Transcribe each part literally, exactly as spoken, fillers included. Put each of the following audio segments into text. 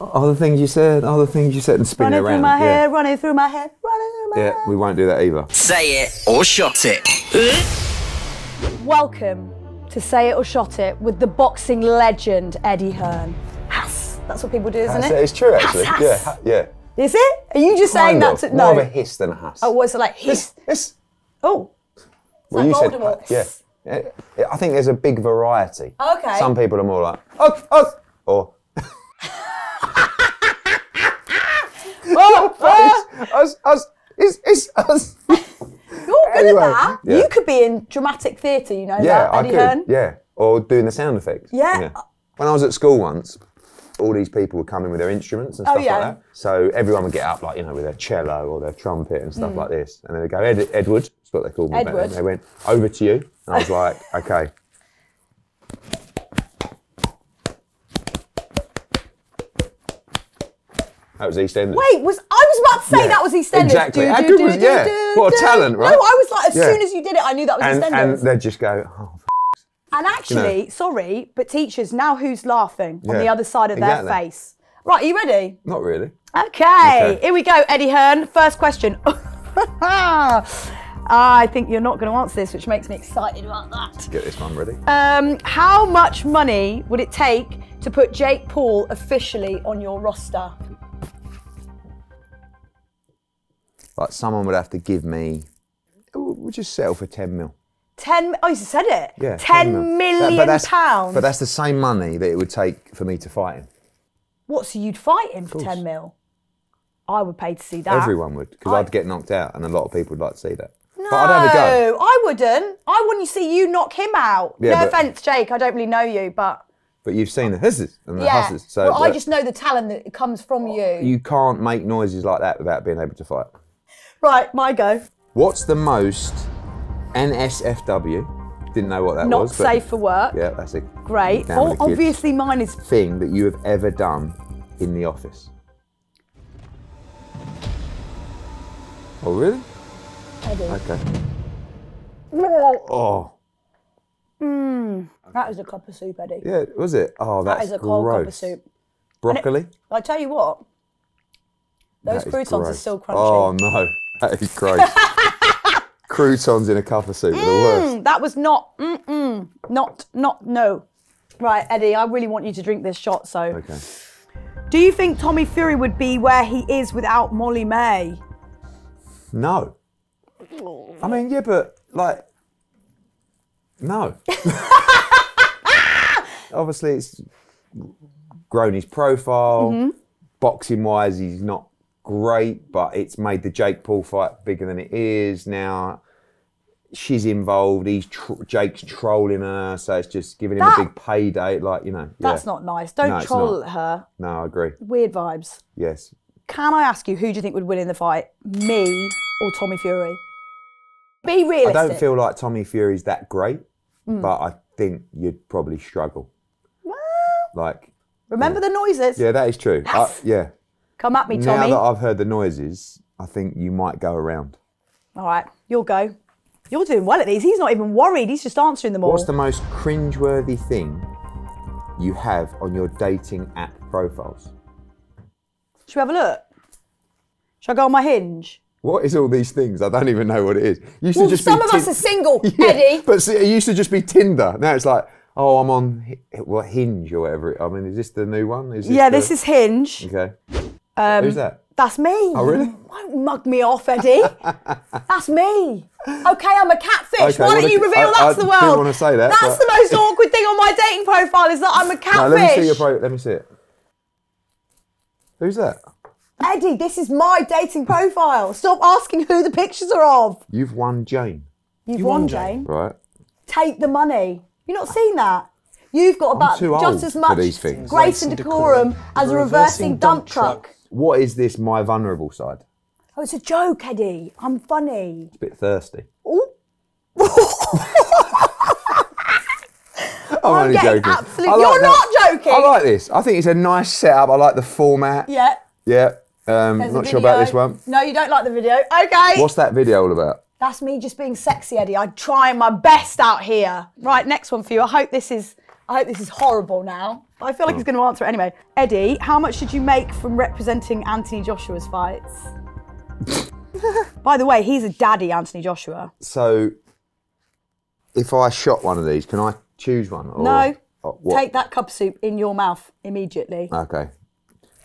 All the things you said, all the things you said, and spin it around. Running through my head, running through my head, running through my head. Yeah, we won't do that either. Say it or shot it. Welcome to Say It or Shot It with the boxing legend, Eddie Hearn. Hass. That's what people do, isn't it? It's true, actually. Hass, hass. Yeah, yeah. Is it? Are you just kind saying of. that to... No. More of a hiss than a hass. Oh, was it like hiss? Hiss. Oh. Well, like you Voldemort. said... Hiss. Yeah. yeah. I think there's a big variety. Okay. Some people are more like... Oh, oh, or... Oh, oh. Us, us, us, us, us. You're good anyway, at that. Yeah. You could be in dramatic theatre, you know yeah, that, Eddie I could. Hearn. Yeah, or doing the sound effects. Yeah. yeah. When I was at school once, all these people would come in with their instruments and stuff oh, yeah. like that. So everyone would get up, like, you know, with their cello or their trumpet and stuff mm. like this. And then they'd go, Ed Edward, that's what they called me. Edward. They went, over to you. And I was like, okay. That was EastEnders. Wait, was I was about to say yeah, that was EastEnders. Exactly. Do, do, do, was, do, yeah. do, what a do. talent, right? No, I was like, as yeah. soon as you did it, I knew that was and, EastEnders. And they'd just go, oh, for And actually, you know. sorry, but teachers, now who's laughing yeah. on the other side of exactly. their face? Right, are you ready? Not really. Okay. okay, here we go, Eddie Hearn. First question. I think you're not going to answer this, which makes me excited about that. Let's get this one ready. Um, how much money would it take to put Jake Paul officially on your roster? Like someone would have to give me, we'll just settle for ten mil. ten, oh you said it? Yeah. ten, ten mil. million that, but pounds. But that's the same money that it would take for me to fight him. What, so you'd fight him for ten mil? I would pay to see that. Everyone would, because I'd get knocked out and a lot of people would like to see that. No, but I'd have a go. I wouldn't. I wouldn't see you knock him out. Yeah, no but, offense, Jake, I don't really know you, but. But you've seen the hisses and the yeah. husses. So well, I just know the talent that comes from you. You can't make noises like that without being able to fight. Right, my go. What's the most N S F W? Didn't know what that Not was. Not safe for work. Yeah, that's it. Great. Oh, obviously mine is... Thing that you have ever done in the office. Oh, really? I do. Okay. Oh. Mmm. That was a cup of soup, Eddie. Yeah, was it? Oh, that's That is a cold gross. cup of soup. Broccoli? It, I tell you what. Those that croutons are still crunchy. Oh, no. That is gross. Croutons in a cup of soup mm, are the worst. That was not, mm-mm, not, not, no. Right, Eddie, I really want you to drink this shot, so. Okay. Do you think Tommy Fury would be where he is without Molly May? No. I mean, yeah, but, like, no. Obviously, it's grown his profile. Mm-hmm. Boxing-wise, he's not great, but it's made the Jake Paul fight bigger than it is now. She's involved. He's tr Jake's trolling her, so it's just giving him that, a big payday. Like you know, that's yeah. not nice. Don't no, troll her. No, I agree. Weird vibes. Yes. Can I ask you who do you think would win in the fight, me or Tommy Fury? Be realistic. I don't feel like Tommy Fury's that great, mm. but I think you'd probably struggle. Well, like remember yeah. the noises. Yeah, that is true. I, yeah. Come at me, Tommy. Now that I've heard the noises, I think you might go around. All right, you'll go. You're doing well at these. He's not even worried. He's just answering them all. What's the most cringeworthy thing you have on your dating app profiles? Should we have a look? Should I go on my Hinge? What is all these things? I don't even know what it is. Used well, to just some of us are single, yeah, Eddie. But see, it used to just be Tinder. Now it's like, oh, I'm on well, Hinge or whatever. I mean, is this the new one? Is this yeah, the... this is Hinge. Okay. Um, Who's that? That's me. Oh, really? Don't mug me off, Eddie. That's me. Okay, I'm a catfish. Okay, Why don't you reveal I, that I, to the world? I didn't want to say that. That's but... the most awkward thing on my dating profile is that I'm a catfish. No, let me see your pro Let me see it. Who's that? Eddie, this is my dating profile. Stop asking who the pictures are of. You've won Jane. You've you won, won Jane. Jane. Right. Take the money. You've not seen that? You've got about just as much grace and decorum, decorum as a reversing dump, dump truck. truck. What is this, my vulnerable side? Oh, it's a joke, Eddie. I'm funny. It's a bit thirsty. Ooh. I'm, I'm only joking. Absolutely... Like You're that. not joking. I like this. I think it's a nice setup. I like the format. Yeah. Yeah. Um, not sure about this one. No, you don't like the video. Okay. What's that video all about? That's me just being sexy, Eddie. I'm trying my best out here. Right, next one for you. I hope this is... I hope this is horrible now. I feel like he's going to answer it anyway. Eddie, how much did you make from representing Anthony Joshua's fights? By the way, he's a daddy, Anthony Joshua. So, if I shot one of these, can I choose one? Or, no. Or take that cup soup in your mouth immediately. Okay.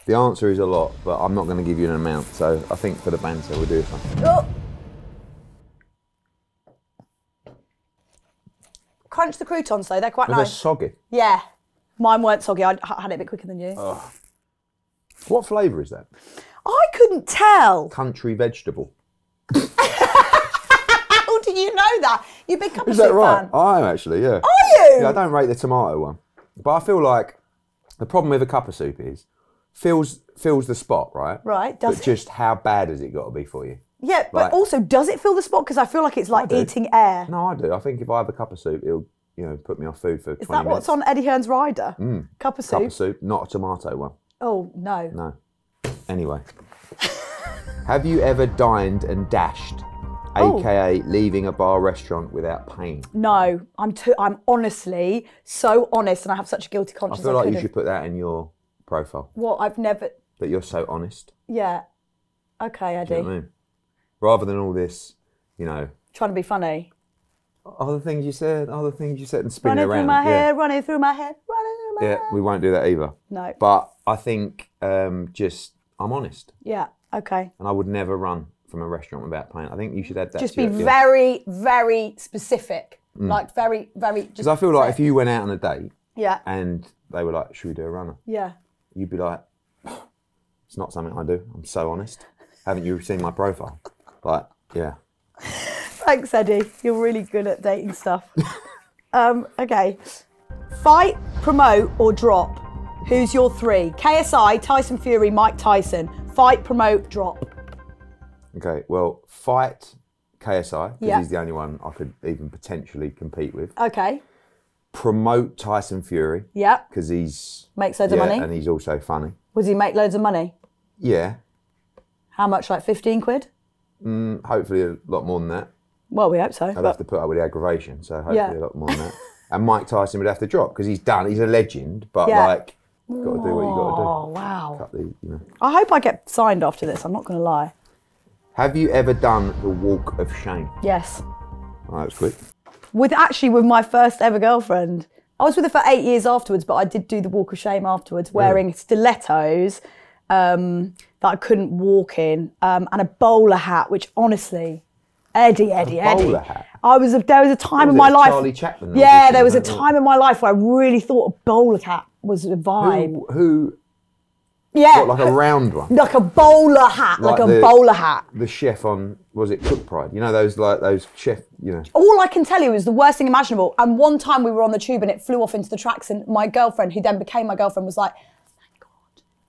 The answer is a lot, but I'm not going to give you an amount. So, I think for the banter, we'll do this one. Oh. Crunch the croutons though, they're quite but nice. They're soggy. Yeah. Mine weren't soggy, I had it a bit quicker than you. Oh. What flavour is that? I couldn't tell. Country vegetable. How do you know that? You big cup of soup fan. Is that right? I am actually, yeah. Are you? Yeah, I don't rate the tomato one. But I feel like the problem with a cup of soup is, fills, fills the spot, right? Right, does but it? Just how bad has it got to be for you? Yeah, like, but also, does it fill the spot? Because I feel like it's like eating air. No, I do. I think if I have a cup of soup, it'll, you know, put me off food for twenty minutes. Is that what's on Eddie Hearn's rider? Mm. Cup of soup? Cup of soup, not a tomato one. Oh, no. No. Anyway. Have you ever dined and dashed, oh. A K A leaving a bar restaurant without paying? No, I'm too, I'm honestly so honest and I have such a guilty conscience. I feel like I you should put that in your profile. What, I've never... That you're so honest. Yeah. Okay, Eddie. Do you know what I mean? Rather than all this, you know... Trying to be funny. Other things you said, other things you said, and spin running it around. Running through my yeah. head, running through my head, running through my yeah, head. Yeah, we won't do that either. No. But I think um, just, I'm honest. Yeah, okay. And I would never run from a restaurant without paying. I think you should add that just to Just be your, very, yeah. very specific. Mm. Like very, very... Because I feel like if you went out on a date yeah. and they were like, should we do a runner? Yeah. You'd be like, it's not something I do. I'm so honest. Haven't you seen my profile? Like, yeah. Thanks, Eddie. You're really good at dating stuff. um, okay. Fight, promote, or drop. Who's your three? K S I, Tyson Fury, Mike Tyson. Fight, promote, drop. Okay, well, fight K S I, because yeah. he's the only one I could even potentially compete with. Okay. Promote Tyson Fury. Yeah. Because he's... Makes loads yeah, of money. And he's also funny. Does he make loads of money? Yeah. How much, like fifteen quid? Mm, hopefully a lot more than that. Well, we hope so. I'd have to put up with the aggravation, so hopefully yeah. a lot more than that. And Mike Tyson would have to drop because he's done. He's a legend, but yeah. like, you've got to do what you got to do. Oh, wow. Cut the, you know. I hope I get signed after this. I'm not going to lie. Have you ever done the walk of shame? Yes. Oh, that was quick. With actually, with my first ever girlfriend. I was with her for eight years afterwards, but I did do the walk of shame afterwards, wearing yeah. stilettos. Um, that I couldn't walk in, um, and a bowler hat, which honestly, Eddie, Eddie, a bowler Eddie. Hat? I was a, there was a time was in my life. Charlie Chaplin. Yeah, there was a time in my life where I really thought a bowler hat was a vibe. Who? who yeah. What, like a round one? Like a bowler hat, like, like a the, bowler hat. The chef on, was it Cook Pride? You know those like those chef, you know. All I can tell you is the worst thing imaginable. And one time we were on the tube and it flew off into the tracks, and my girlfriend, who then became my girlfriend, was like.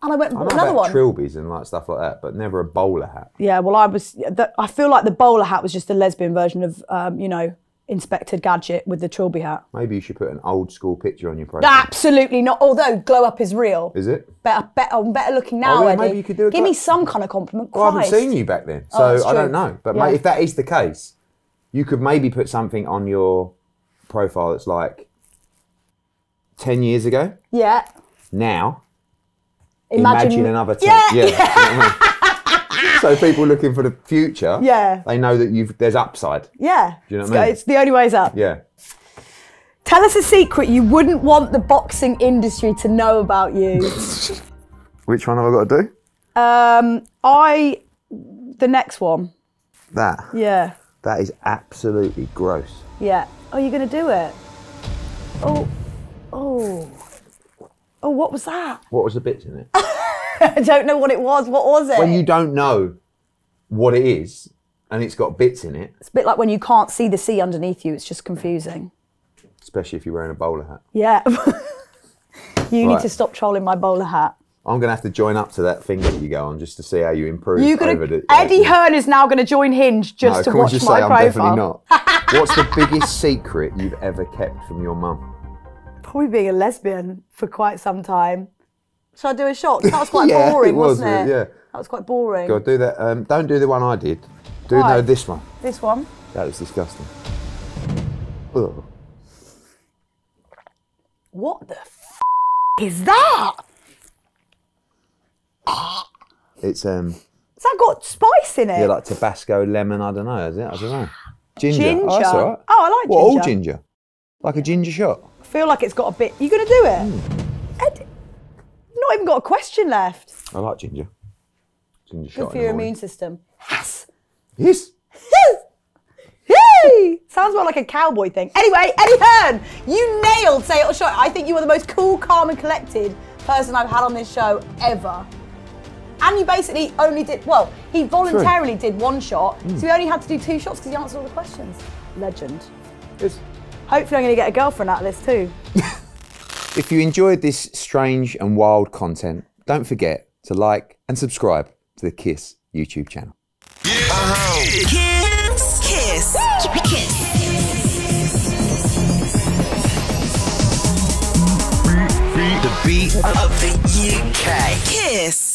And I went and bought another about one. Trilbies and like stuff like that, but never a bowler hat. Yeah, well, I was. The, I feel like the bowler hat was just the lesbian version of, um, you know, Inspector Gadget with the trilby hat. Maybe you should put an old school picture on your profile. Absolutely not. Although glow up is real. Is it? Better, better, I'm better looking now. Oh, yeah, Eddie. Maybe you could do. Give me some kind of compliment. Well, I haven't seen you back then, so oh, I don't know. But yeah. mate, if that is the case, you could maybe put something on your profile that's like ten years ago. Yeah. Now. Imagine, Imagine another time. Yeah. yeah, yeah. You know what I mean? So people looking for the future, yeah. they know that you've there's upside. Yeah. Do you know what I mean? It's the only way's up. Yeah. Tell us a secret you wouldn't want the boxing industry to know about you. Which one have I got to do? Um, I, the next one. That? Yeah. That is absolutely gross. Yeah. Oh, you're going to do it? Oh. Oh. Oh, what was that? What was the bits in it? I don't know what it was. What was it? When you don't know what it is and it's got bits in it. It's a bit like when you can't see the sea underneath you. It's just confusing. Especially if you're wearing a bowler hat. Yeah. you right. need to stop trolling my bowler hat. I'm going to have to join up to that thing that you go on just to see how you improve. You're gonna, over the, Eddie Hearn is now going to join Hinge just no, to watch just my say, profile. I'm definitely not. What's the biggest secret you've ever kept from your mum? Probably being a lesbian for quite some time. Should I do a shot? That was quite yeah, boring, it was, wasn't it? Yeah. That was quite boring. God, do that. Um, don't do the one I did. Do right. no this one. This one. That was disgusting. Ugh. What the f is that? It's um. Has that got spice in it? Yeah, like Tabasco, lemon. I don't know. Is it? I don't know. Ginger. Ginger. Oh, that's all right. Oh, I like what, ginger. All ginger? Like a ginger shot. I feel like it's got a bit. You gonna do it? Mm. Ed, not even got a question left. I like ginger. Ginger shot. Good for your immune system. Yes. Yes. Yay! Sounds more like a cowboy thing. Anyway, Eddie Hearn, you nailed Say It or Shot It. I think you are the most cool, calm and collected person I've had on this show ever. And you basically only did, well, he voluntarily True. did one shot, mm. so he only had to do two shots because he answered all the questions. Legend. Yes. Hopefully I'm going to get a girlfriend out of this too. If you enjoyed this strange and wild content, don't forget to like and subscribe to the KISS YouTube channel. Yeah. Uh-huh. KISS. Kiss. Kiss. The beat of the U K. Kiss.